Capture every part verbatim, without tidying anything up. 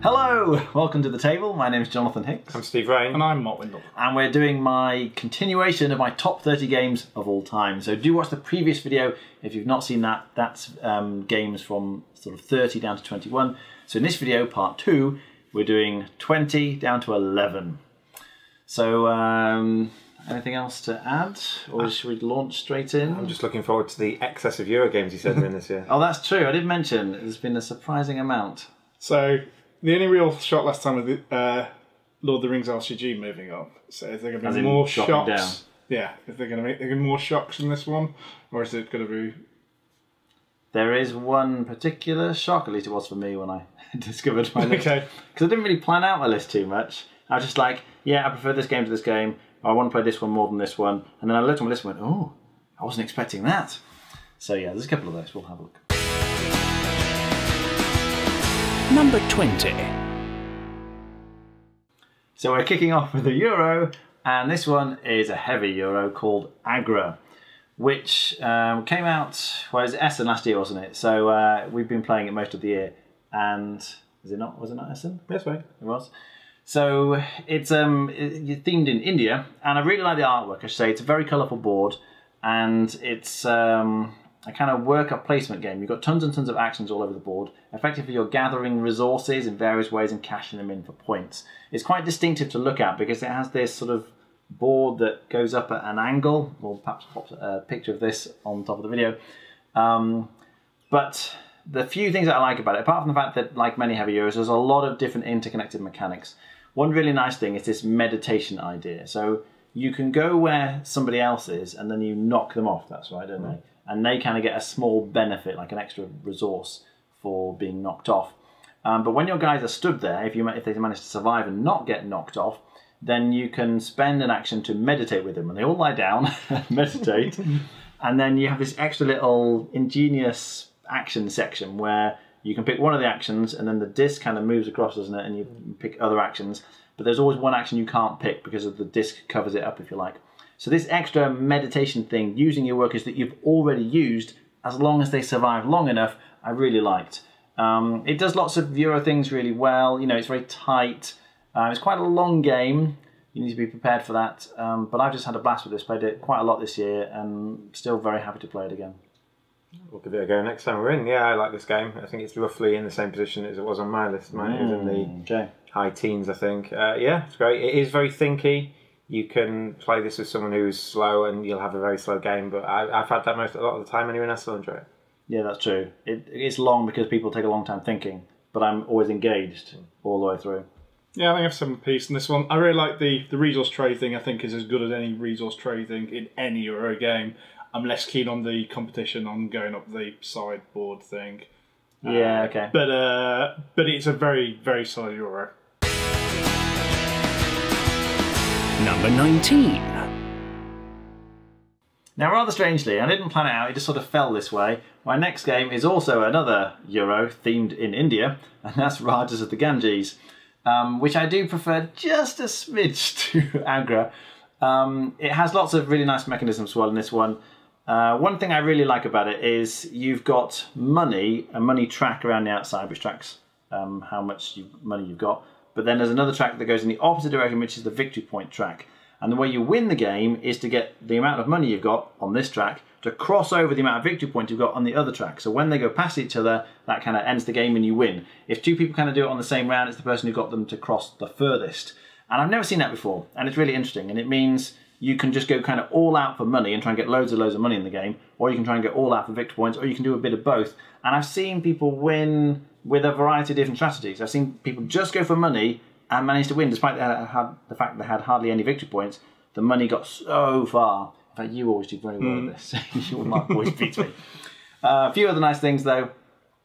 Hello, welcome to the table. My name is Jonathan Hicks. I'm Steve Ray. And I'm Mark Windle. And we're doing my continuation of my top thirty games of all time. So do watch the previous video if you've not seen that. That's um, games from sort of thirty down to twenty-one. So in this video, part two, we're doing twenty down to eleven. So um, anything else to add? Or uh, should we launch straight in? I'm just looking forward to the excess of Euro games you said were in this year. Oh, that's true. I did mention there's been a surprising amount. So the only real shot last time was the uh, Lord of the Rings R C G moving up. So is there going to be more shots? Down. Yeah, is there going to be more shocks in this one, or is it going to be? There is one particular shock, at least it was for me when I discovered my list. Okay. Because I didn't really plan out my list too much. I was just like, yeah, I prefer this game to this game. I want to play this one more than this one. And then I looked at my list and went, oh, I wasn't expecting that. So yeah, there's a couple of those. We'll have a look. Number twenty. So we're kicking off with a Euro, and this one is a heavy Euro called Agra, which um, came out, well, it was Essen last year, wasn't it? So uh, we've been playing it most of the year, and is it not? Was it not Essen? Yes, right. It was. So it's um, it, themed in India, and I really like the artwork. I should say it's a very colourful board, and it's Um, a kind of worker placement game. You've got tons and tons of actions all over the board. Effectively, you're gathering resources in various ways and cashing them in for points. It's quite distinctive to look at because it has this sort of board that goes up at an angle. We'll perhaps pop a picture of this on top of the video. Um, but the few things that I like about it, apart from the fact that, like many heavy Euros, there's a lot of different interconnected mechanics. One really nice thing is this meditation idea. So you can go where somebody else is and then you knock them off. That's right, don't mm-hmm. they? And they kind of get a small benefit, like an extra resource for being knocked off. Um, but when your guys are stood there, if, you, if they manage to survive and not get knocked off, then you can spend an action to meditate with them. And they all lie down and meditate. And then you have this extra little ingenious action section where you can pick one of the actions and then the disc kind of moves across, doesn't it? And you pick other actions. But there's always one action you can't pick because of the disc covers it up, if you like. So this extra meditation thing, using your workers that you've already used, as long as they survive long enough, I really liked. Um, it does lots of Euro things really well. You know, it's very tight. Uh, it's quite a long game. You need to be prepared for that. Um, but I've just had a blast with this. Played it quite a lot this year, and still very happy to play it again. We'll give it a go next time we're in. Yeah, I like this game. I think it's roughly in the same position as it was on my list. Mine is mm, in the okay. high teens, I think. Uh, yeah, it's great. It is very thinky. You can play this with someone who's slow and you'll have a very slow game, but I, I've had that most a lot of the time anyway, and I still enjoy it. Yeah, that's true. It, it's long because people take a long time thinking, but I'm always engaged all the way through. Yeah, I think I have some piece in this one. I really like the, the resource trade thing. I think is as good as any resource trade thing in any Euro game. I'm less keen on the competition on going up the sideboard thing. Yeah, uh, okay. But, uh, but it's a very, very solid Euro. Number nineteen. Now, rather strangely, I didn't plan it out, it just sort of fell this way. My next game is also another Euro themed in India, and that's Rajas of the Ganges, um, which I do prefer just a smidge to Agra. Um, it has lots of really nice mechanisms as well in this one. Uh, one thing I really like about it is you've got money, a money track around the outside, which tracks um, how much you, money you've got. But then there's another track that goes in the opposite direction, which is the victory point track. And the way you win the game is to get the amount of money you've got on this track to cross over the amount of victory points you've got on the other track. So when they go past each other, that kind of ends the game and you win. If two people kind of do it on the same round, it's the person who got them to cross the furthest. And I've never seen that before, and it's really interesting. And it means you can just go kind of all out for money and try and get loads and loads of money in the game, or you can try and go all out for victory points, or you can do a bit of both. And I've seen people win with a variety of different strategies. I've seen people just go for money and manage to win, despite the fact they had hardly any victory points. The money got so far. In fact, you always do very well mm. at this. You might always beat me. Uh, a few other nice things, though.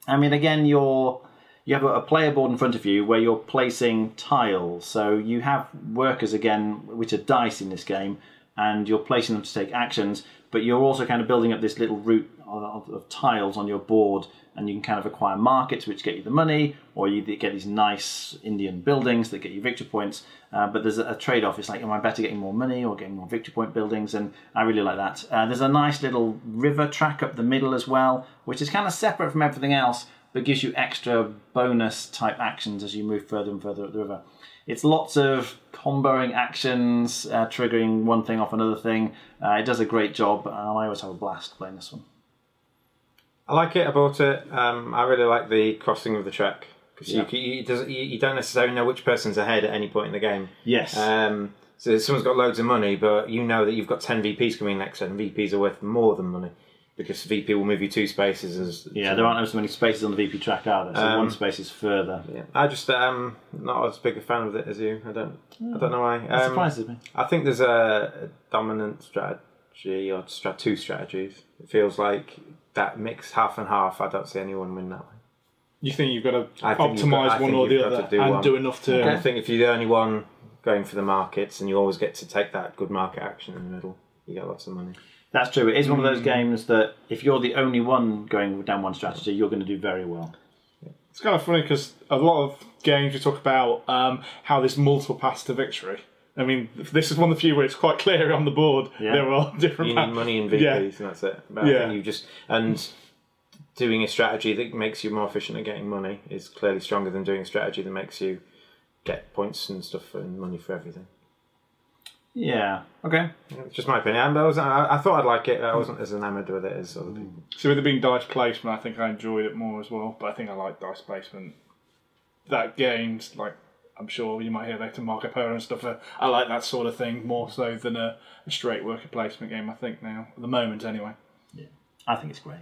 I mean, again, you're, you have a player board in front of you where you're placing tiles. So you have workers, again, which are dice in this game, and you're placing them to take actions, but you're also kind of building up this little route of, of, of tiles on your board, and you can kind of acquire markets which get you the money, or you get these nice Indian buildings that get you victory points, uh, but there's a, a trade-off. It's like, am I better getting more money or getting more victory point buildings? And I really like that. Uh, there's a nice little river track up the middle as well, which is kind of separate from everything else, but gives you extra bonus type actions as you move further and further up the river. It's lots of comboing actions, uh, triggering one thing off another thing. Uh, it does a great job, and I always have a blast playing this one. I like it. I bought it. Um, I really like the crossing of the track, because yeah. you, you, you, you don't necessarily know which person's ahead at any point in the game. Yes. Um, so someone's got loads of money, but you know that you've got ten V Ps coming next, and V Ps are worth more than money, because V P will move you two spaces. As, yeah, there aren't so many spaces on the V P track, are there? So um, one space is further. Yeah. I just um not as big a fan of it as you. I don't. Mm. I don't know why. Um, that surprises me. I think there's a dominant strategy or strat two strategies. It feels like that mix half and half. I don't see anyone win that way. You think you've got to optimise one or the other do and one. do enough to. Okay. I think if you're the only one going for the markets, and you always get to take that good market action in the middle, you get lots of money. That's true. It is one of those games that if you're the only one going down one strategy, you're going to do very well. It's kind of funny because a lot of games we talk about um, how there's multiple paths to victory. I mean, this is one of the few where it's quite clear on the board yeah. there are different you paths. You need money and V Ps yeah. and that's it. But yeah. you just, and doing a strategy that makes you more efficient at getting money is clearly stronger than doing a strategy that makes you get points and stuff and money for everything. Yeah. Okay. It's just my opinion. I, wasn't, I, I thought I'd like it. I wasn't as enamoured with it as other people. So with it being dice placement, I think I enjoyed it more as well. But I think I like dice placement. That game's like, I'm sure you might hear later, Marco Polo and stuff. Uh, I like that sort of thing more so than a, a straight worker placement game. I think now, at the moment, anyway. Yeah. I think it's great.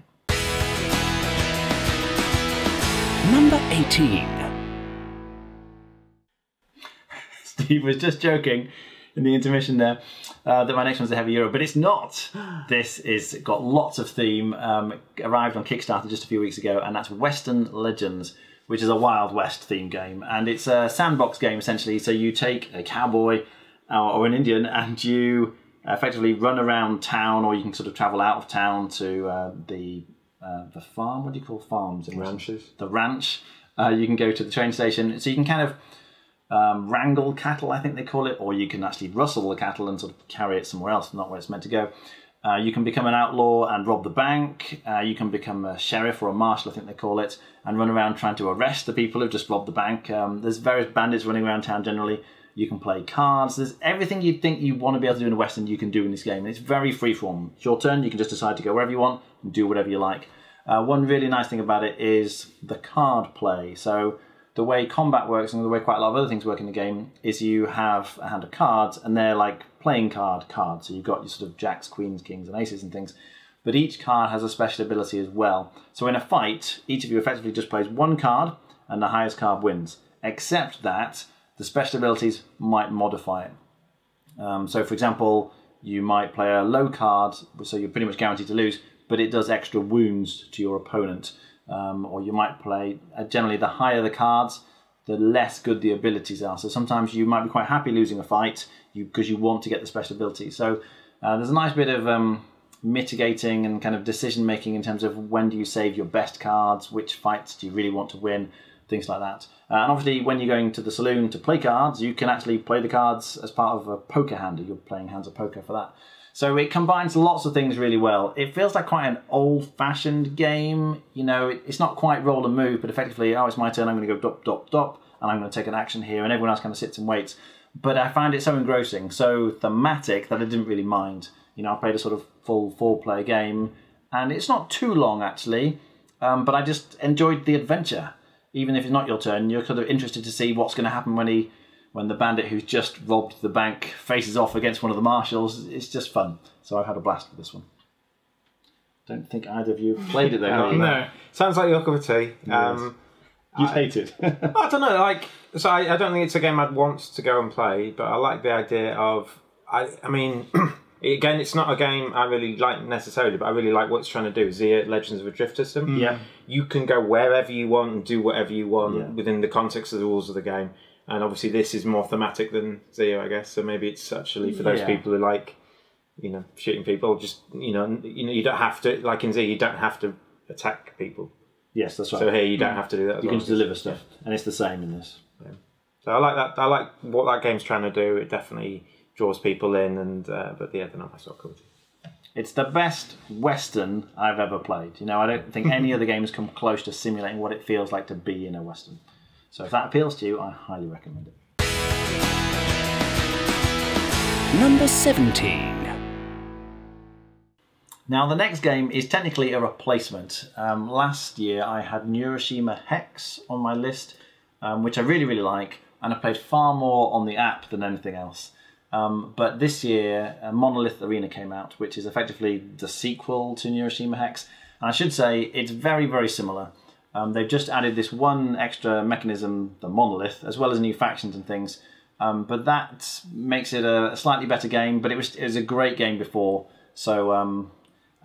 Number eighteen. Steve was just joking in the intermission there, uh, that my next one's a heavy euro, but it's not. This is got lots of theme, um, arrived on Kickstarter just a few weeks ago, and that's Western Legends, which is a Wild West theme game, and it's a sandbox game essentially, so you take a cowboy uh, or an Indian and you effectively run around town, or you can sort of travel out of town to uh, the uh, the farm, what do you call farms? In Ranches. The ranch. Uh, you can go to the train station, so you can kind of Um, wrangle cattle, I think they call it, or you can actually rustle the cattle and sort of carry it somewhere else, not where it's meant to go. Uh, you can become an outlaw and rob the bank. Uh, you can become a sheriff or a marshal, I think they call it, and run around trying to arrest the people who've just robbed the bank. Um, there's various bandits running around town generally. You can play cards. There's everything you'd think you want to be able to do in a Western you can do in this game. And it's very freeform. It's your turn. You can just decide to go wherever you want and do whatever you like. Uh, one really nice thing about it is the card play. So the way combat works and the way quite a lot of other things work in the game is you have a hand of cards, and they're like playing card cards. So you've got your sort of jacks, queens, kings and aces and things. But each card has a special ability as well. So in a fight, each of you effectively just plays one card and the highest card wins. Except that the special abilities might modify it. Um, so for example, you might play a low card, so you're pretty much guaranteed to lose, but it does extra wounds to your opponent. Um, or you might play, uh, generally the higher the cards, the less good the abilities are. So sometimes you might be quite happy losing a fight because you, you want to get the special ability. So uh, there's a nice bit of um, mitigating and kind of decision making in terms of when do you save your best cards, which fights do you really want to win, things like that. Uh, and obviously when you're going to the saloon to play cards, you can actually play the cards as part of a poker hand, or you're playing hands of poker for that. So it combines lots of things really well. It feels like quite an old-fashioned game. You know, it, it's not quite roll and move, but effectively, oh, it's my turn, I'm going to go dop, dop, dop, and I'm going to take an action here, and everyone else kind of sits and waits. But I find it so engrossing, so thematic, that I didn't really mind. You know, I played a sort of full four-player game, and it's not too long, actually, um, but I just enjoyed the adventure. Even if it's not your turn, you're kind of interested to see what's going to happen when he... when the bandit who's just robbed the bank faces off against one of the marshals. It's just fun. So I've had a blast with this one. Don't think either of you have played it though. no, no. Sounds like your cup of tea. Um, you hate it. I don't know. Like, so I, I don't think it's a game I'd want to go and play, but I like the idea of... I, I mean, again, it's not a game I really like necessarily, but I really like what it's trying to do. The Legends of a Drift system. Yeah. You can go wherever you want and do whatever you want yeah. within the context of the rules of the game. And obviously this is more thematic than Zio, I guess. So maybe it's actually for those yeah. people who like, you know, shooting people. Just, you know, you know, you don't have to, like in Zio, you don't have to attack people. Yes, that's right. So here you don't yeah. have to do that as You well. can just deliver stuff. Yeah. And it's the same in this. Yeah. So I like that. I like what that game's trying to do. It definitely draws people in, and uh, but yeah, they're not my sort of comedy. It's the best Western I've ever played. You know, I don't think any other game has come close to simulating what it feels like to be in a Western. So if that appeals to you, I highly recommend it. Number seventeen. Now the next game is technically a replacement. Um, last year I had Neuroshima Hex on my list, um, which I really, really like, and I played far more on the app than anything else. Um, but this year, uh, Monolith Arena came out, which is effectively the sequel to Neuroshima Hex. And I should say, it's very, very similar. Um, they've just added this one extra mechanism, the Monolith, as well as new factions and things. Um, but that makes it a slightly better game, but it was, it was a great game before, so um,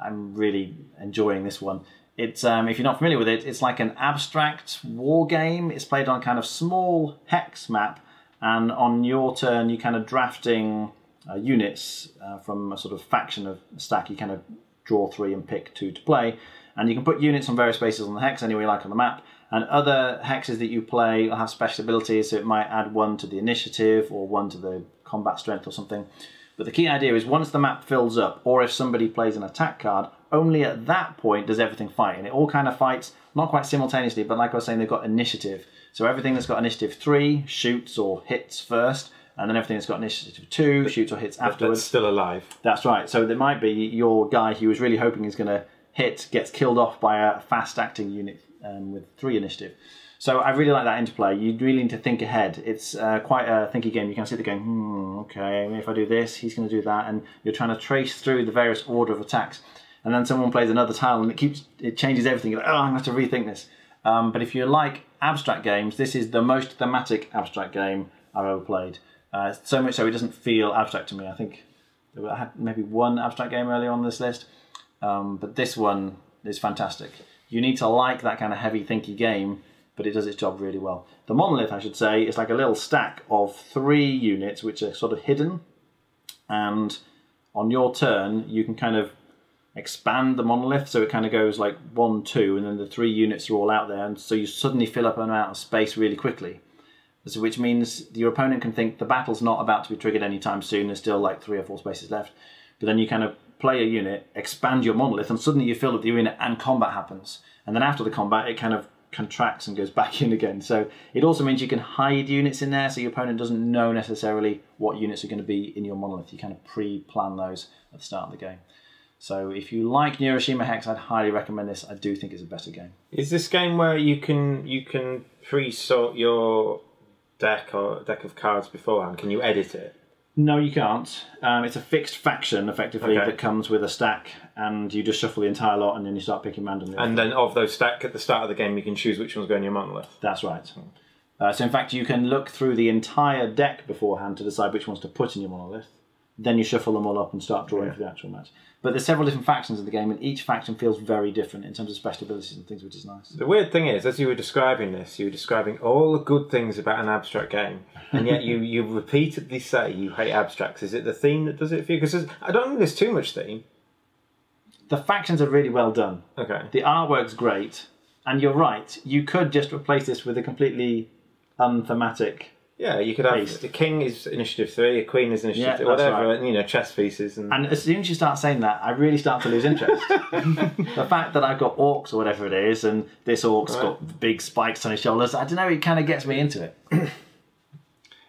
I'm really enjoying this one. It's, um, if you're not familiar with it, it's like an abstract war game. It's played on a kind of small hex map, and on your turn you're kind of drafting uh, units uh, from a sort of faction of stack. You kind of draw three and pick two to play, and you can put units on various spaces on the hex anywhere you like on the map, and other hexes that you play will have special abilities, so it might add one to the initiative or one to the combat strength or something. But the key idea is once the map fills up, or if somebody plays an attack card, only at that point does everything fight. And it all kind of fights, not quite simultaneously, but like I was saying, they've got initiative. So everything that's got initiative three shoots or hits first, and then everything that's got initiative two but, shoots or hits afterwards. That's still alive. That's right. So there might be your guy who was really hoping he's going to hit gets killed off by a fast-acting unit um, with three initiative. So I really like that interplay. You really need to think ahead. It's uh, quite a thinky game. You can sit there going, hmm, okay, if I do this, he's going to do that. And you're trying to trace through the various order of attacks. And then someone plays another tile and it keeps it changes everything. You're like, oh, I'm going to have to rethink this. Um, but if you like abstract games, this is the most thematic abstract game I've ever played. Uh, so much so it doesn't feel abstract to me. I think I had maybe one abstract game earlier on this list. Um, but this one is fantastic. You need to like that kind of heavy thinky game, but it does its job really well. The Monolith, I should say, is like a little stack of three units which are sort of hidden, and on your turn you can kind of expand the Monolith, so it kind of goes like one, two, and then the three units are all out there, and so you suddenly fill up an amount of space really quickly, so which means your opponent can think the battle's not about to be triggered anytime soon, there's still like three or four spaces left, but then you kind of play a unit, expand your Monolith, and suddenly you fill up the unit and combat happens, and then after the combat it kind of contracts and goes back in again. So it also means you can hide units in there, so your opponent doesn't know necessarily what units are going to be in your Monolith. You kind of pre-plan those at the start of the game. So if you like Neuroshima Hex, I'd highly recommend this. I do think it's a better game. Is this game where you can you can pre-sort your deck or deck of cards beforehand? Can you edit it? No, you can't. Um, it's a fixed faction, effectively, okay, that comes with a stack, and you just shuffle the entire lot, and then you start picking randomly. And then of those stack, at the start of the game, you can choose which one's going in your Monolith. That's right. Uh, so in fact, you can look through the entire deck beforehand to decide which ones to put in your Monolith. Then you shuffle them all up and start drawing, yeah, for the actual match. But there's several different factions in the game, and each faction feels very different in terms of special abilities and things, which is nice. The weird thing is, as you were describing this, you were describing all the good things about an abstract game, and yet you, you repeatedly say you hate abstracts. Is it the theme that does it for you? Because I don't think there's too much theme. The factions are really well done. Okay. The artwork's great, and you're right, you could just replace this with a completely unthematic... Yeah, you could have Please. the king is initiative three, a queen is initiative yeah, three, whatever, right. and, you know, chess pieces. And... and as soon as you start saying that, I really start to lose interest. The fact that I've got orcs or whatever it is, and this orc's right. got big spikes on his shoulders, I don't know, it kind of gets me into it.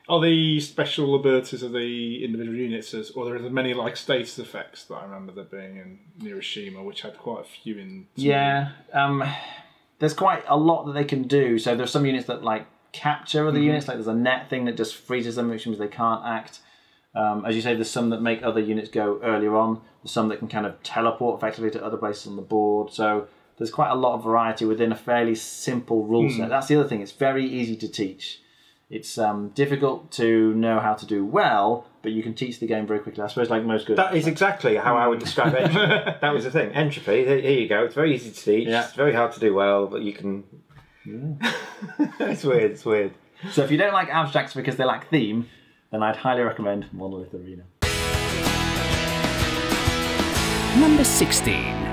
Are the special abilities of the individual units, as, or there are many like status effects that I remember there being in Neuroshima, which had quite a few in... Yeah, um, there's quite a lot that they can do. So there's some units that, like, capture other mm-hmm. units, like there's a net thing that just freezes them, which means they can't act. Um, as you say, there's some that make other units go earlier on, there's some that can kind of teleport effectively to other places on the board, so there's quite a lot of variety within a fairly simple rule set. Mm. That's the other thing, it's very easy to teach. It's um, difficult to know how to do well, but you can teach the game very quickly. I suppose like most good... That is exactly how I would describe entropy. That was the thing. Entropy, here you go, it's very easy to teach, yeah. It's very hard to do well, but you can... Yeah. It's weird, it's weird. So if you don't like abstracts because they lack theme, then I'd highly recommend Monolith Arena. Number sixteen.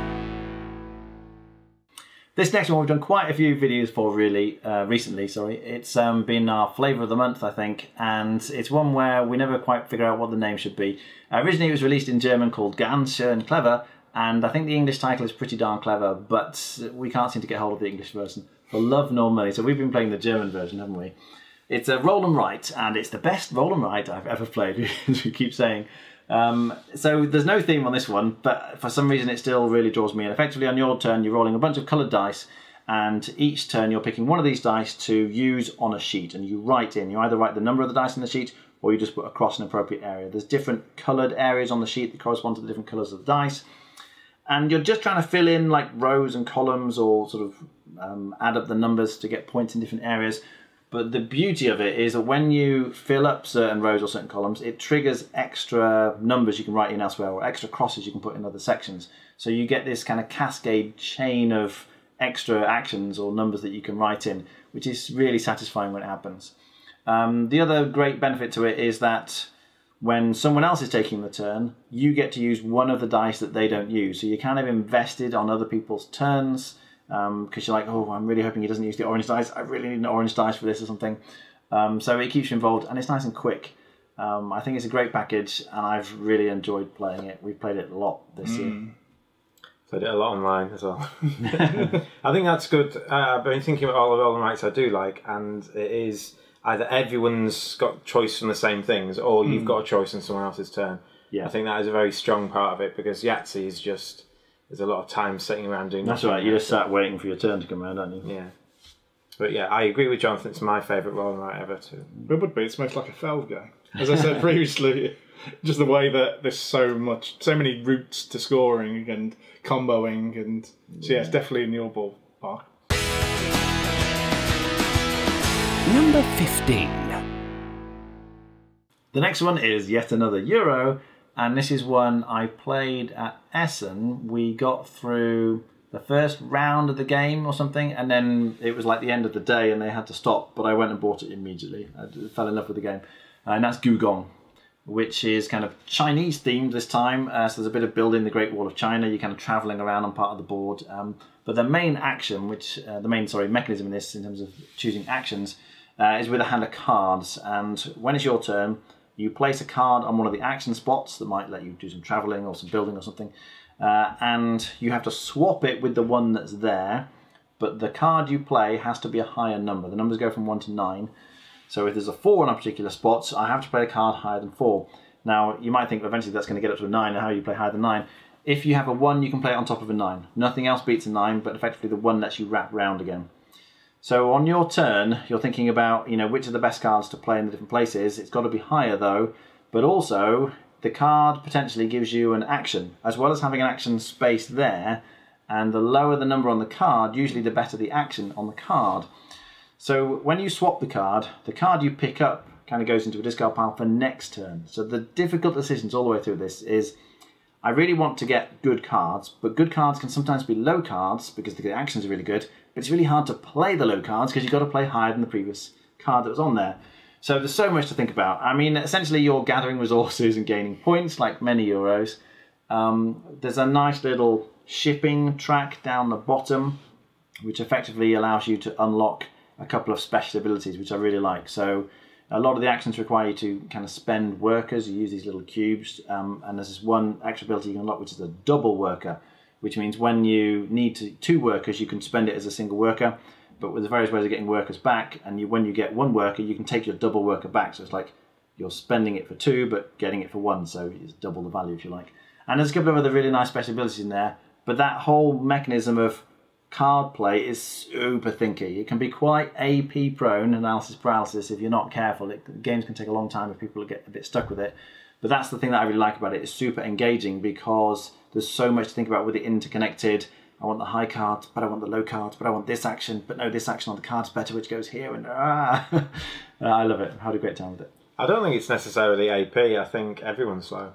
This next one we've done quite a few videos for really, uh, recently, sorry. It's um, been our flavour of the month, I think, and it's one where we never quite figure out what the name should be. Uh, originally it was released in German called Ganz schön clever, and I think the English title is pretty darn clever, but we can't seem to get hold of the English version for love nor money, so we've been playing the German version, haven't we? It's a roll and write, and it's the best roll and write I've ever played, as we keep saying. Um, so there's no theme on this one, but for some reason it still really draws me in. Effectively on your turn you're rolling a bunch of coloured dice, and each turn you're picking one of these dice to use on a sheet, and you write in. You either write the number of the dice on the sheet, or you just put across an appropriate area. There's different coloured areas on the sheet that correspond to the different colours of the dice, and you're just trying to fill in like rows and columns, or sort of um, add up the numbers to get points in different areas. But the beauty of it is that when you fill up certain rows or certain columns, it triggers extra numbers you can write in elsewhere, or extra crosses you can put in other sections. So you get this kind of cascade chain of extra actions or numbers that you can write in, which is really satisfying when it happens. Um, the other great benefit to it is that when someone else is taking the turn, you get to use one of the dice that they don't use. So you're kind of invested on other people's turns, because um, you're like, oh, I'm really hoping he doesn't use the orange dice. I really need an orange dice for this or something. Um, so it keeps you involved, and it's nice and quick. Um, I think it's a great package, and I've really enjoyed playing it. We've played it a lot this mm. year. Played it a lot online as well. I think that's good. Uh, I've been thinking about all the roll and writes I do like, and it is either everyone's got choice from the same things, or mm. you've got a choice in someone else's turn. Yeah. I think that is a very strong part of it, because Yahtzee is just... There's a lot of time sitting around doing That's right, you just sat waiting for your turn to come around, aren't you? Yeah. But yeah, I agree with Jonathan, it's my favourite roll and write ever too. It would be, it's most like a fell game. As I said previously, just the way that there's so much, so many routes to scoring and comboing, and so yeah, yeah, it's definitely in your ballpark. Number fifteen. The next one is yet another Euro. And this is one I played at Essen. We got through the first round of the game or something, and then it was like the end of the day and they had to stop, but I went and bought it immediately. I fell in love with the game. Uh, and that's Gugong, which is kind of Chinese themed this time. Uh, so there's a bit of building the Great Wall of China. You're kind of traveling around on part of the board. Um, but the main action, which, uh, the main, sorry, mechanism in this in terms of choosing actions uh, is with a hand of cards. And when it's your turn, you place a card on one of the action spots that might let you do some travelling or some building or something, uh, and you have to swap it with the one that's there, but the card you play has to be a higher number. The numbers go from one to nine, so if there's a four on a particular spot, I have to play a card higher than four. Now, you might think eventually that's going to get up to a nine, and how you play higher than nine. If you have a one, you can play it on top of a nine. Nothing else beats a nine, but effectively the one lets you wrap round again. So on your turn, you're thinking about, you know, which are the best cards to play in the different places. It's got to be higher though, but also the card potentially gives you an action, as well as having an action space there, and the lower the number on the card, usually the better the action on the card. So when you swap the card, the card you pick up kind of goes into a discard pile for next turn. So the difficult decisions all the way through this is, I really want to get good cards, but good cards can sometimes be low cards because the actions are really good, but it's really hard to play the low cards because you've got to play higher than the previous card that was on there. So there's so much to think about. I mean, essentially you're gathering resources and gaining points like many Euros. Um, there's a nice little shipping track down the bottom, which effectively allows you to unlock a couple of special abilities, which I really like. So a lot of the actions require you to kind of spend workers. You use these little cubes, um, and there's this one extra ability you can unlock, which is a double worker, which means when you need to, two workers, you can spend it as a single worker, but with the various ways of getting workers back, and you, when you get one worker, you can take your double worker back. So it's like you're spending it for two, but getting it for one, so it's double the value, if you like. And there's a couple of other really nice special abilities in there, but that whole mechanism of card play is super thinky. It can be quite A P prone, analysis paralysis, if you're not careful. It, games can take a long time if people get a bit stuck with it. But that's the thing that I really like about it. It's super engaging because there's so much to think about with it interconnected. I want the high cards, but I want the low cards, but I want this action, but no, this action on the card's better, which goes here, and ah. uh, I love it. I had a great time with it. I don't think it's necessarily A P. I think everyone's slow.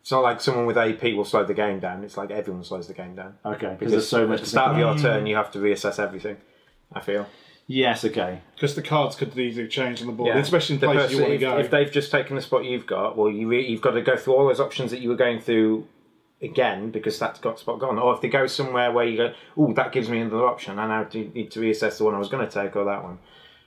It's not like someone with A P will slow the game down. It's like everyone slows the game down. Okay, because there's so much. At the start of your turn, you have to reassess everything, I feel. Yes, okay. Because the cards could easily change on the board, yeah. especially in the places you want to go. If they've just taken the spot you've got, well, you re you've got to go through all those options that you were going through again because that's got spot gone. Or if they go somewhere where you go, oh, that gives me another option, I now need to reassess the one I was going to take or that one.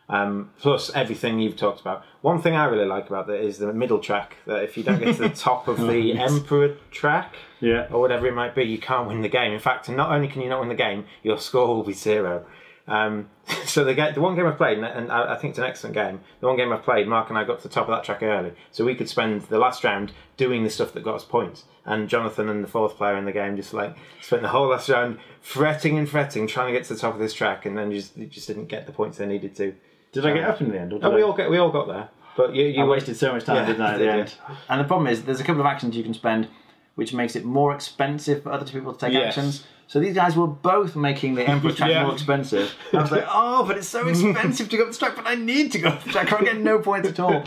Um, plus everything you've talked about. One thing I really like about that is the middle track, that if you don't get to the top of the yes. Emperor track, yeah. or whatever it might be, you can't win the game. In fact, not only can you not win the game, your score will be zero. Um, so the, game, the one game I've played, and I think it's an excellent game, the one game I've played, Mark and I got to the top of that track early, so we could spend the last round doing the stuff that got us points. And Jonathan and the fourth player in the game just like spent the whole last round fretting and fretting trying to get to the top of this track, and then just just didn't get the points they needed to. Did I get up in the end? Or did no, we all get we all got there, but you, you I wasted so much time, yeah, didn't I? At the end. Yeah. And the problem is, there's a couple of actions you can spend, which makes it more expensive for other people to take yes. actions. So these guys were both making the Emperor's track yeah. more expensive. And I was like, oh, but it's so expensive to go up the track, but I need to go up the track. I can't get no points at all.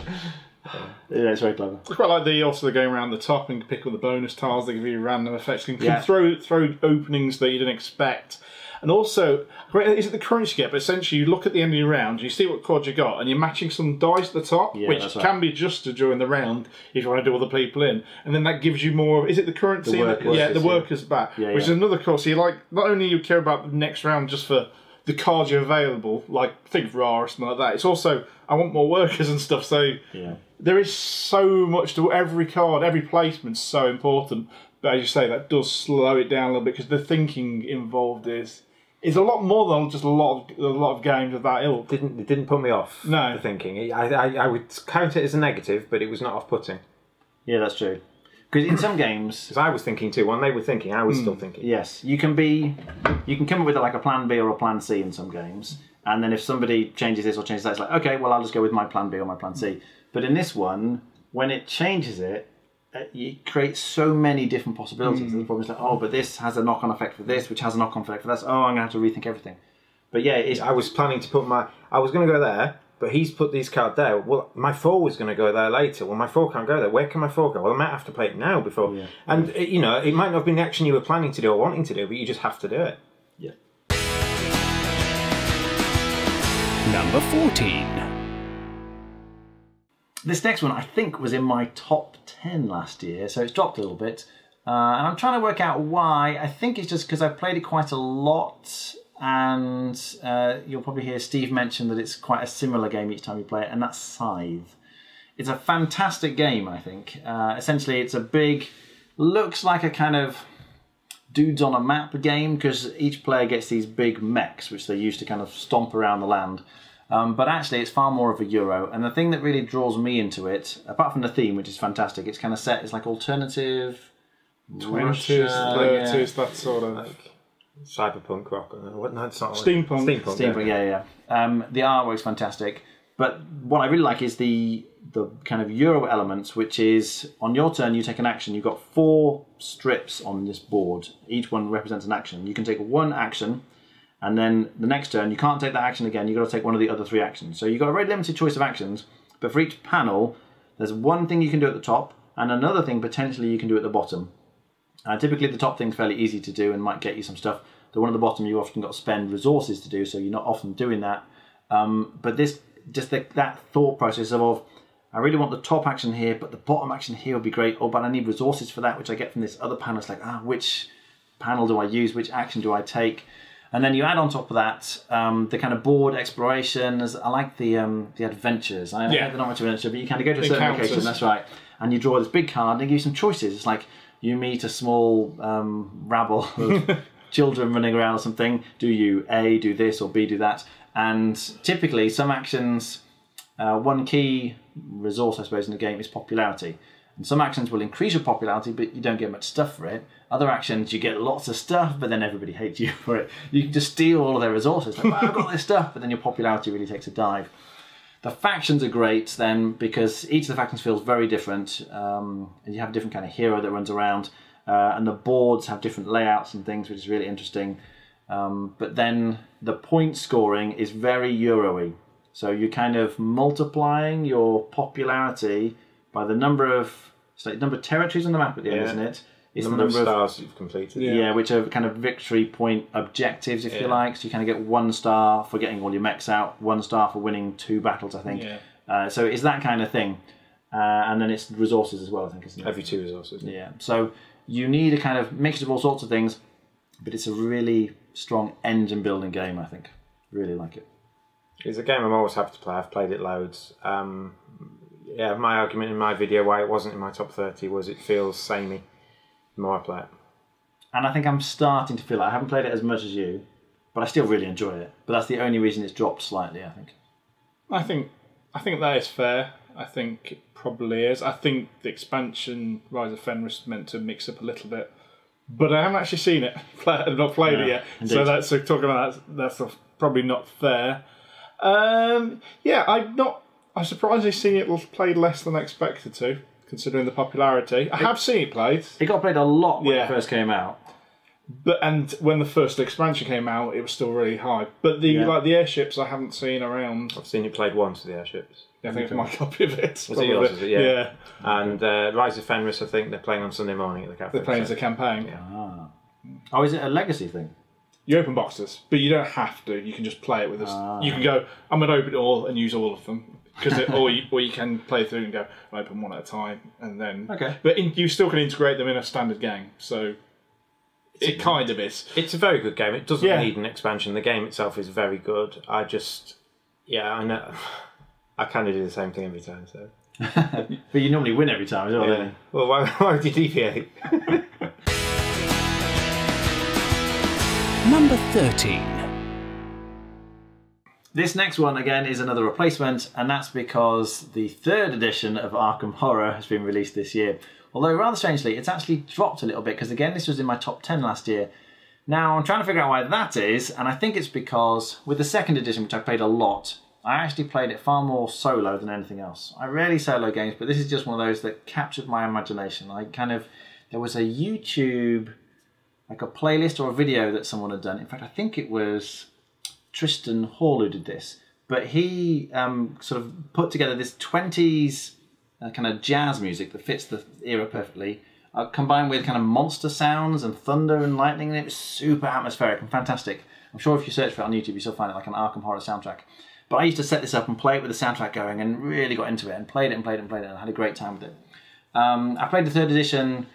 Yeah, it's very clever. It's quite like the also the game around the top and pick all the bonus tiles. They give you random effects. You can yeah. throw throw openings that you didn't expect. And also, is it the currency you get? But essentially, you look at the end of your round, you see what card you got, and you're matching some dice at the top, yeah, which right. can be adjusted during the round if you want to do other people in. And then that gives you more. Is it the currency? The work, the, workers, yeah, the workers yeah. back, yeah, which yeah. is another course. So you like not only you care about the next round just for the cards you're available, like think of R or something like that. It's also I want more workers and stuff. So yeah. there is so much to every card, every placement's so important. But as you say, that does slow it down a little bit because the thinking involved is. It's a lot more than just a lot of a lot of games of that ilk. Didn't it didn't put me off? No, the thinking. I, I I would count it as a negative, but it was not off-putting. Yeah, that's true. Because in some games, because I was thinking too. When they were thinking, I was mm, still thinking. Yes, you can be, you can come up with like a plan B or a plan C in some games, and then if somebody changes this or changes that, it's like okay, well I'll just go with my plan B or my plan C. But in this one, when it changes it. It creates so many different possibilities. Mm. The problem is like, oh, but this has a knock-on effect for this, which has a knock-on effect for this. Oh, I'm gonna have to rethink everything. But yeah, it's... I was planning to put my, I was gonna go there, but he's put this card there. Well, my four was gonna go there later. Well, my four can't go there. Where can my four go? Well, I might have to play it now before. Yeah. And you know, it might not have been the action you were planning to do or wanting to do, but you just have to do it. Yeah. Number fourteen. This next one, I think, was in my top ten last year, so it's dropped a little bit. Uh, and I'm trying to work out why. I think it's just because I've played it quite a lot, and uh, you'll probably hear Steve mention that it's quite a similar game each time you play it, and that's Scythe. It's a fantastic game, I think. Uh, essentially, it's a big, looks like a kind of dudes on a map game, because each player gets these big mechs, which they use to kind of stomp around the land. Um, but actually, it's far more of a Euro, and the thing that really draws me into it, apart from the theme, which is fantastic, it's kind of set, it's like alternative... twenties, thirties, yeah. that sort of... Like cyberpunk rock, what? No, it's not... Steampunk. Like, steampunk, Steampunk yeah, yeah. yeah. Um, the artwork's fantastic, but what I really like is the, the kind of Euro elements, which is, on your turn, you take an action. You've got four strips on this board. Each one represents an action. You can take one action... And then the next turn, you can't take that action again. You've got to take one of the other three actions. So you've got a very limited choice of actions. But for each panel, there's one thing you can do at the top and another thing potentially you can do at the bottom. Uh, typically, the top thing's fairly easy to do and might get you some stuff. The one at the bottom, you've often got to spend resources to do, so you're not often doing that. Um, but this, just the, that thought process of, I really want the top action here, but the bottom action here would be great. Oh, but I need resources for that, which I get from this other panel. It's like, ah, which panel do I use? Which action do I take? And then you add on top of that um, the kind of board explorations. I like the um, the adventures. I yeah. don't know much adventure, but you kind of go to a certain Encounters. location, that's right. And you draw this big card and they give you some choices. It's like you meet a small um, rabble of children running around or something. Do you A, do this, or B, do that? And typically some actions, uh, one key resource, I suppose, in the game is popularity. And some actions will increase your popularity, but you don't get much stuff for it. Other actions, you get lots of stuff, but then everybody hates you for it. You can just steal all of their resources. Like, wow, I've got this stuff, but then your popularity really takes a dive. The factions are great then, because each of the factions feels very different. Um, and you have a different kind of hero that runs around. Uh, and the boards have different layouts and things, which is really interesting. Um, but then the point scoring is very Euro-y. So you're kind of multiplying your popularity... by the number of it's like number of territories on the map at the end, yeah. isn't it? It's number the number of stars of, you've completed. Yeah. yeah, which are kind of victory point objectives, if yeah. you like. So you kind of get one star for getting all your mechs out, one star for winning two battles, I think. Yeah. Uh, so it's that kind of thing. Uh, and then it's resources as well, I think, isn't it? Every two resources. Yeah. yeah. So You need a kind of mix of all sorts of things, but it's a really strong engine building game, I think. Really like it. It's a game I'm always happy to play. I've played it loads. Um, yeah, my argument in my video why it wasn't in my top thirty was it feels samey the more I play it. And I think I'm starting to feel like I haven't played it as much as you, but I still really enjoy it. But that's the only reason it's dropped slightly, I think. I think I think that is fair. I think it probably is. I think the expansion Rise of Fenris meant to mix up a little bit, but I haven't actually seen it. I've not played no, it yet. Indeed. So that's so talking about that, that's probably not fair. Um, yeah, I'm not. I'm surprised I've seen it played less than I expected to, considering the popularity. I it, have seen it played. It got played a lot when yeah. it first came out. But and when the first expansion came out, it was still really high. But the yeah. like the airships, I haven't seen around. I've seen you played once of the airships. Yeah, I think okay. it's my copy of it. Was it yours? Is it? Yeah. yeah. And uh, Rise of Fenris, I think they're playing on Sunday morning at the cafe. They're playing as a campaign. Yeah. Ah. Oh, is it a legacy thing? You open boxes, but you don't have to. You can just play it with us. Ah. You can go, I'm going to open it all and use all of them. Cause it, or, you, or you can play through and go, I'll open one at a time. And then, okay. But in, you still can integrate them in a standard game. So it's it kind of is. It's a very good game. It doesn't yeah. need an expansion. The game itself is very good. I just, yeah, I know. I kind of do the same thing every time. So, But you normally win every time as well, yeah. don't you? Well, why, why would you deviate? Number thirteen. This next one, again, is another replacement, and that's because the third edition of Arkham Horror has been released this year. Although, rather strangely, it's actually dropped a little bit, because, again, this was in my top ten last year. Now, I'm trying to figure out why that is, and I think it's because with the second edition, which I played a lot, I actually played it far more solo than anything else. I rarely solo games, but this is just one of those that captured my imagination. I kind of... There was a YouTube... like a playlist or a video that someone had done. In fact, I think it was Tristan Hall who did this, but he um, sort of put together this twenties uh, kind of jazz music that fits the era perfectly, uh, combined with kind of monster sounds and thunder and lightning, and it was super atmospheric and fantastic. I'm sure if you search for it on YouTube, you still find it, like an Arkham Horror soundtrack. But I used to set this up and play it with the soundtrack going and really got into it and played it and played it and played it and had a great time with it. Um, I played the third edition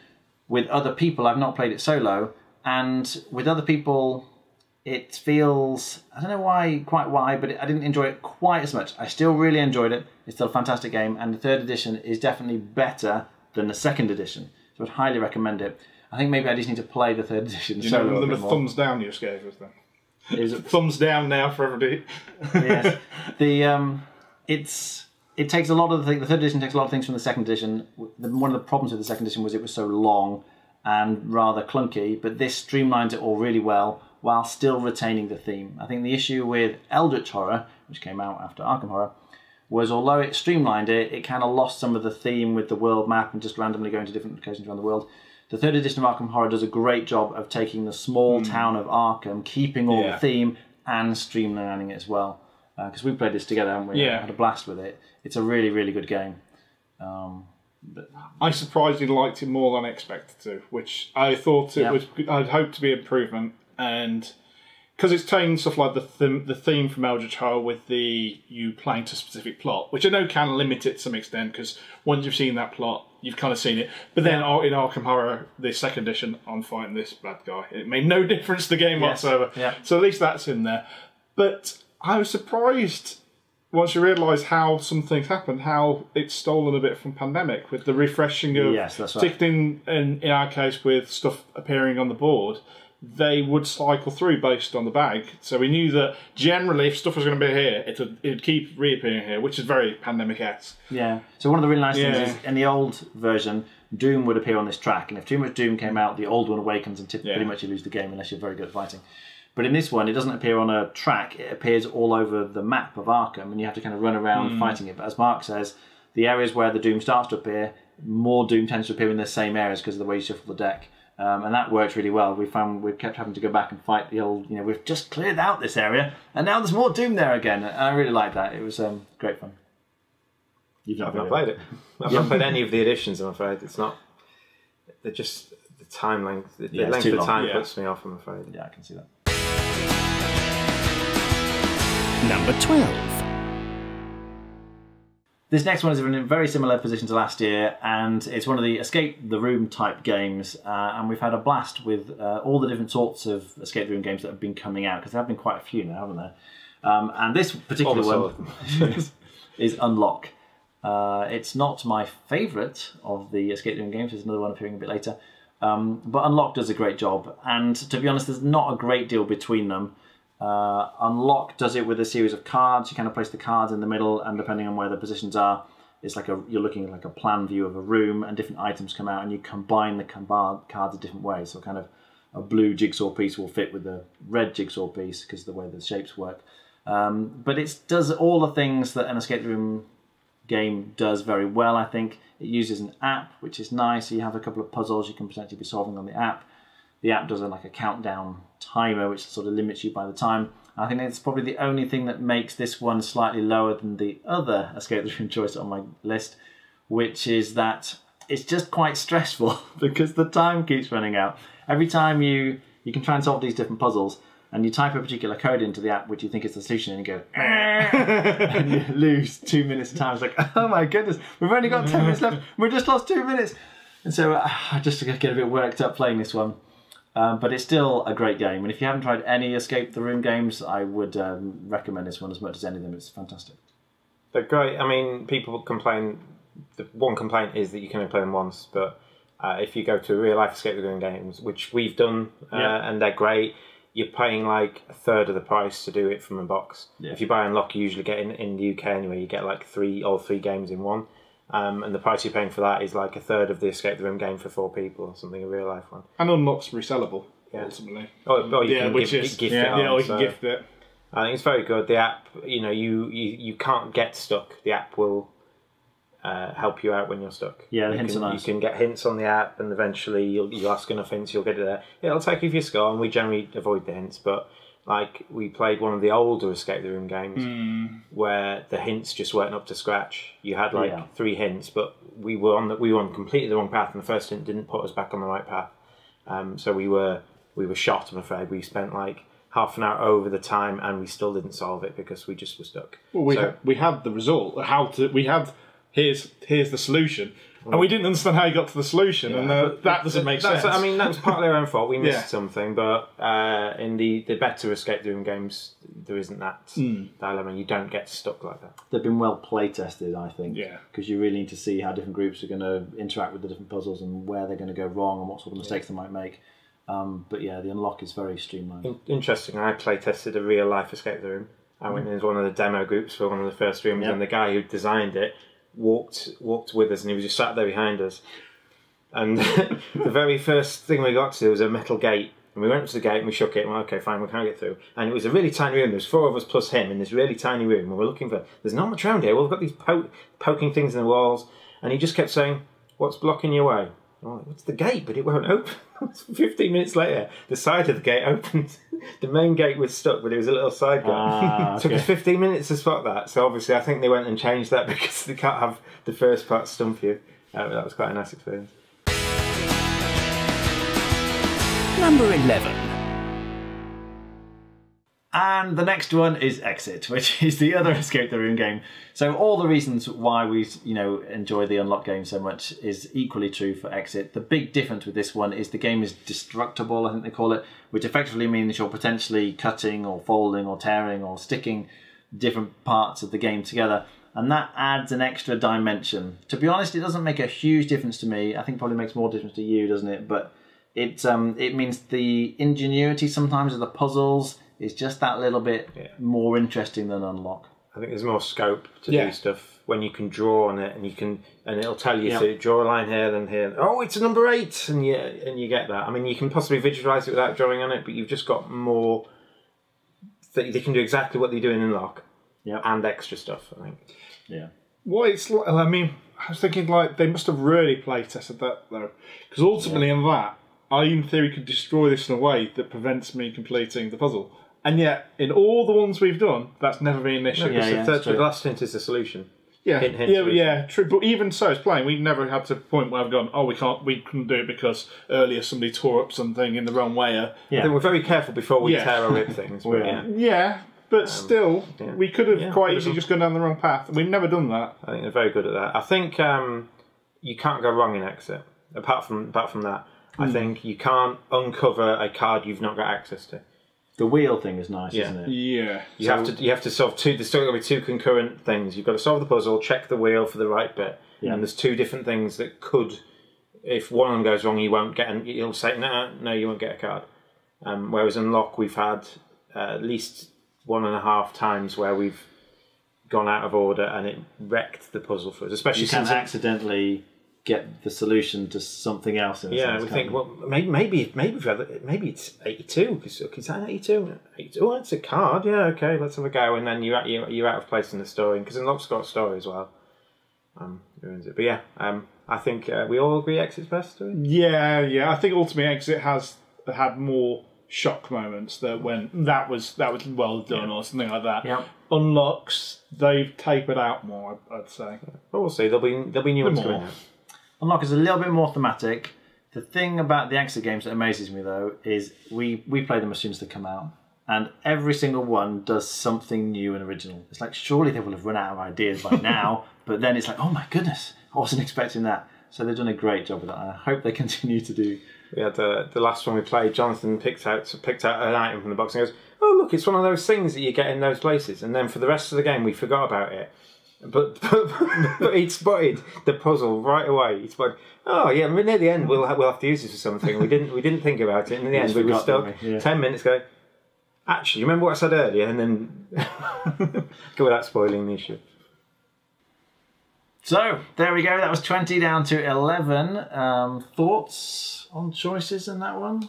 with other people. I've not played it solo. And with other people, it feels, I don't know why, quite why, but it, I didn't enjoy it quite as much. I still really enjoyed it. It's still a fantastic game. And the third edition is definitely better than the second edition. So I'd highly recommend it. I think maybe I just need to play the third edition. You know, the thumbs down you just gave us then. It was a, thumbs down now for everybody. Yes. The, um, it's... It takes a lot of the thing, the third edition takes a lot of things from the second edition. One of the problems with the second edition was it was so long and rather clunky, but this streamlines it all really well while still retaining the theme. I think the issue with Eldritch Horror, which came out after Arkham Horror, was although it streamlined it, it kind of lost some of the theme with the world map and just randomly going to different locations around the world. The third edition of Arkham Horror does a great job of taking the small mm. town of Arkham, keeping all yeah. the theme, and streamlining it as well. Because uh, we played this together, haven't we? Yeah. Had a blast with it. It's a really, really good game. Um, but... I surprisingly liked it more than I expected to, which I thought it yeah. was. I'd hoped to be an improvement, and because it's taking stuff like the theme, the theme from Eldritch Horror with the you playing to a specific plot, which I know can limit it to some extent because once you've seen that plot, you've kind of seen it. But then yeah. in Arkham Horror, the second edition, I'm fighting this bad guy. It made no difference to the game yes. whatsoever. Yeah. So at least that's in there. But I was surprised once you realise how some things happened, how it's stolen a bit from Pandemic with the refreshing of, yes, that's right. particularly in, in our case with stuff appearing on the board, they would cycle through based on the bag. So we knew that generally if stuff was going to be here, it would, it would keep reappearing here, which is very Pandemic-esque. Yeah, so one of the really nice yeah. things is in the old version, Doom would appear on this track, and if too much Doom came out, the old one awakens and pretty yeah. much you lose the game unless you're very good at fighting. But in this one, it doesn't appear on a track. It appears all over the map of Arkham, and you have to kind of run around mm. fighting it. But as Mark says, the areas where the Doom starts to appear, more Doom tends to appear in the same areas because of the way you shuffle the deck. Um, and that worked really well. We found we kept having to go back and fight the old, you know, we've just cleared out this area, and now there's more Doom there again. And I really liked that. It was um, great fun. You've not, I've not played it. it. I've not played any of the editions, I'm afraid. It's not... They're just... The time length... The yeah, length of time yeah. puts me off, I'm afraid. Yeah, I can see that. Number twelve. This next one is in a very similar position to last year, and it's one of the escape the room type games, uh, and we've had a blast with uh, all the different sorts of escape the room games that have been coming out, because there have been quite a few now, haven't there? Um, and this particular one is, is Unlock. Uh, it's not my favourite of the escape the room games, there's another one appearing a bit later, um, but Unlock does a great job, and to be honest there's not a great deal between them. Uh, Unlock does it with a series of cards. You kind of place the cards in the middle, and depending on where the positions are, it's like a, you're looking at like a plan view of a room, and different items come out, and you combine the cards in different ways. So kind of a blue jigsaw piece will fit with the red jigsaw piece because of the way the shapes work. Um, but it does all the things that an escape room game does very well, I think. It uses an app, which is nice. So you have a couple of puzzles you can potentially be solving on the app. The app does like a countdown timer, which sort of limits you by the time. I think it's probably the only thing that makes this one slightly lower than the other escape the room choice on my list, which is that it's just quite stressful because the time keeps running out. Every time you, you can try and solve these different puzzles, and you type a particular code into the app which you think is the solution, and you go, and you lose two minutes of time. It's like, oh my goodness, we've only got ten minutes left. We've just lost two minutes. And so uh, I just get a bit worked up playing this one. Um, but it's still a great game, and if you haven't tried any escape the room games, I would um, recommend this one as much as any of them. It's fantastic. They're great. I mean, people complain. The one complaint is that you can only play them once, but uh, if you go to real life escape the room games, which we've done, uh, yeah. and they're great, you're paying like a third of the price to do it from a box. Yeah. If you buy Unlock, you usually get in, in the U K anyway. You get like three or three games in one, Um, and the price you're paying for that is like a third of the escape the room game for four people or something, a real life one. And Unlock's resellable, yeah. ultimately. Oh, or you yeah, can which give, is, gift yeah, it. On, yeah, or you so. can gift it. I think it's very good. The app, you know, you, you, you can't get stuck. The app will uh, help you out when you're stuck. Yeah, the you hints can, are nice. You can get hints on the app, and eventually you'll, you'll ask enough hints, you'll get it there. It'll take you for your score, and we generally avoid the hints, but like we played one of the older escape the room games mm. where the hints just weren't up to scratch. You had like yeah. three hints, but we were on the, we were on completely the wrong path, and the first hint didn't put us back on the right path. Um, so we were we were shot. I'm afraid we spent like half an hour over the time, and we still didn't solve it because we just were stuck. Well, we so, had, we had the result. How to we had here's here's the solution. And we didn't understand how you got to the solution, yeah, and uh, that doesn't make sense. I mean, that was partly our own fault. We missed yeah. something, but uh, in the, the better escape room games, there isn't that mm. dilemma. You don't get stuck like that. They've been well play-tested, I think, because yeah. you really need to see how different groups are going to interact with the different puzzles and where they're going to go wrong and what sort of mistakes yeah. they might make. Um, but yeah, the Unlock is very streamlined. In interesting. I play-tested a real-life escape room. I went mm. in one of the demo groups for one of the first rooms, yep. and the guy who designed it walked walked with us, and he was just sat there behind us, and the very first thing we got to was a metal gate, and we went to the gate and we shook it and went, okay, fine, we can't get through, and it was a really tiny room. There was four of us plus him in this really tiny room, and we're looking for, there's not much around here, well, we've got these po poking things in the walls, and he just kept saying, what's blocking your way? I'm like, what's the gate? But it won't open. fifteen minutes later, the side of the gate opened. The main gate was stuck, but it was a little side gate. Ah, okay. It took us fifteen minutes to spot that. So obviously, I think they went and changed that because they can't have the first part stump you. Uh, that was quite a nice experience. Number eleven. And the next one is Exit, which is the other escape the room game. So all the reasons why we, you know, enjoy the Unlock game so much is equally true for Exit. The big difference with this one is the game is destructible, I think they call it, which effectively means you're potentially cutting or folding or tearing or sticking different parts of the game together. And that adds an extra dimension. To be honest, it doesn't make a huge difference to me. I think it probably makes more difference to you, doesn't it? But it, um, it means the ingenuity sometimes of the puzzles is just that little bit yeah. more interesting than Unlock. I think there's more scope to yeah. do stuff when you can draw on it, and you can, and it'll tell you yep. to draw a line here, then here. Oh, it's a number eight, and you and you get that. I mean, you can possibly visualise it without drawing on it, but you've just got more. They can do exactly what they do in Unlock, yeah, and extra stuff. I think. Yeah. Well, it's. I mean, I was thinking like they must have really play tested that though, because ultimately yeah. in that, I in theory could destroy this in a way that prevents me completing the puzzle. And yet, in all the ones we've done, that's never been an issue. Yeah, yeah, the last hint is the solution. Yeah, hint, hint, yeah, solution. yeah, true. But even so, it's playing. We've never had to the point where I've gone, oh, we can't, we couldn't do it because earlier somebody tore up something in the wrong way. Yeah. I think we're very careful before we yeah. tear or rip things. But, yeah. yeah, But um, still, yeah. we could have yeah, quite easily just gone down the wrong path. And we've never done that. I think they're very good at that. I think um, you can't go wrong in Exit. Apart from apart from that, mm. I think you can't uncover a card you've not got access to. The wheel thing is nice, yeah. isn't it? Yeah. You so, have to you have to solve two. There's still got to be two concurrent things. You've got to solve the puzzle, check the wheel for the right bit, yeah. and there's two different things that could. If one of them goes wrong, you won't get. An, you'll say no, no, you won't get a card. Um, whereas in Lock, we've had uh, at least one and a half times where we've gone out of order and it wrecked the puzzle for us. Especially you can since accidentally get the solution to something else. In yeah, sense, we think, we? well, maybe maybe maybe, maybe it's eighty-two. Is that eighty-two? Oh, it's a card. Yeah, okay, let's have a go. And then you're you're out of place in the story because in Lock's got a story as well. Um, ruins it. But yeah, um, I think uh, we all agree Exit's best. Do we? Yeah, yeah. I think ultimately Exit has had more shock moments that when that was that was well done yeah. or something like that. Yeah. Unlocks, they've tapered out more. I'd say. But we'll see. There'll be there'll be new ones coming out. Unlock is a little bit more thematic. The thing about the Exit games that amazes me though is we we play them as soon as they come out, and every single one does something new and original. It's like surely they will have run out of ideas by now. But then it's like, oh my goodness, I wasn't expecting that. So they've done a great job with that. I hope they continue to do. We had the the last one we played. Jonathan picked out picked out an item from the box and goes, "Oh look, it's one of those things that you get in those places." And then for the rest of the game, we forgot about it. But but, but he'd spotted the puzzle right away. He spotted, "Oh yeah, near the end, we'll have, we'll have to use this for something." We didn't we didn't think about it. And in the end, we, we were stuck we? Yeah. ten minutes ago. Actually, remember what I said earlier, and then go without spoiling the issue. So, there we go. That was twenty down to eleven. Um, thoughts on choices in that one?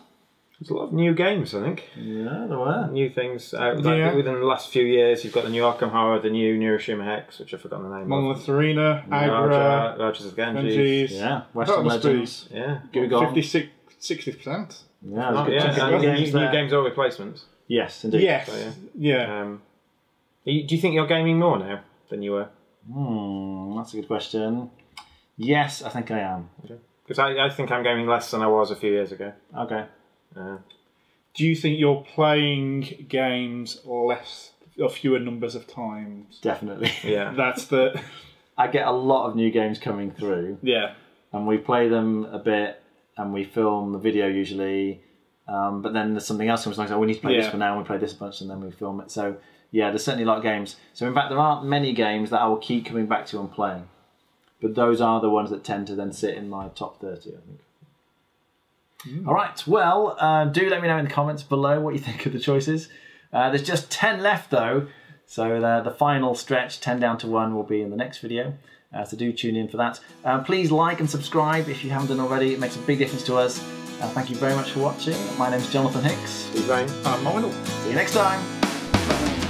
There's a lot of new games, I think. Yeah, there were. New things. Uh, like yeah. Within the last few years, you've got the new Arkham Horror, the new Neuroshima Hex, which I've forgotten the name Monolith of. Monolith Arena, Agra, Rajas of the Ganges. Ganges. Yeah, Western Legends. Yeah. Gugong. fifty-six, sixty percent. Yeah, oh, yeah. Good and games new, new games or replacements. Yes, indeed. Yes. So, yeah. yeah. Um, do you think you're gaming more now than you were? Hmm, that's a good question. Yes, I think I am. Because okay. I, I think I'm gaming less than I was a few years ago. Okay. Uh, Do you think you're playing games less or fewer numbers of times? Definitely. Yeah. That's the. I get a lot of new games coming through. Yeah. And we play them a bit, and we film the video usually. Um, but then there's something else comes along. So we need to play yeah. this for now. And we play this bunch, and then we film it. So. Yeah, there's certainly a lot of games. So in fact, there aren't many games that I will keep coming back to and playing. But those are the ones that tend to then sit in my top thirty, I think. Mm. All right, well, uh, do let me know in the comments below what you think of the choices. Uh, there's just ten left, though. So the, the final stretch, ten down to one, will be in the next video. Uh, so do tune in for that. Uh, please like and subscribe if you haven't done already. It makes a big difference to us. Uh, thank you very much for watching. My name's Jonathan Hicks. Steve Ray. I'm Mark Windle. See you next time. Bye.